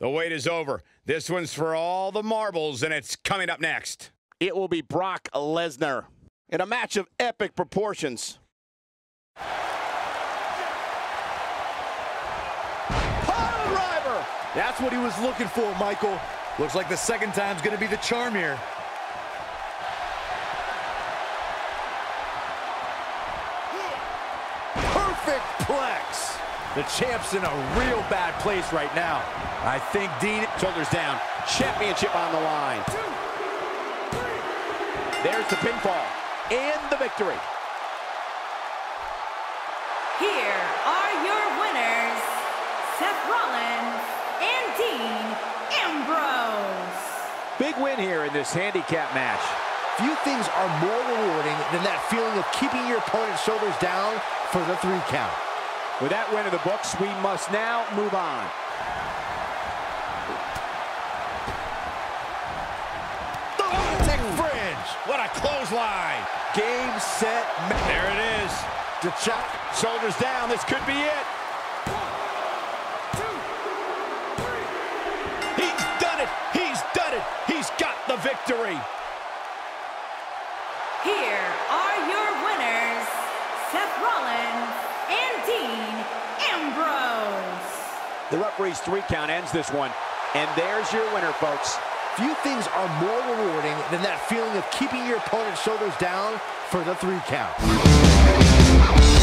The wait is over. This one's for all the marbles, and it's coming up next. It will be Brock Lesnar in a match of epic proportions. Pile driver! That's what he was looking for, Michael. Looks like the second time's going to be the charm here. Perfect plex. The champ's in a real bad place right now. I think Dean... Shoulders down. Championship on the line. 1, 2, 3. There's the pinfall and the victory. Here are your winners, Seth Rollins and Dean Ambrose. Big win here in this handicap match. Few things are more rewarding than that feeling of keeping your opponent's shoulders down for the 3 count. With that win in the books, we must now move on. The Atlantic Fringe! What a clothesline! Game, set, match. There it is. Chuck, shoulders down. This could be it. 1, 2, 3. He's done it. He's done it. He's got the victory. Here are your winners, Seth Rollins and Dean Ambrose. The referee's 3 count ends this one. And there's your winner, folks. Few things are more rewarding than that feeling of keeping your opponent's shoulders down for the 3 count.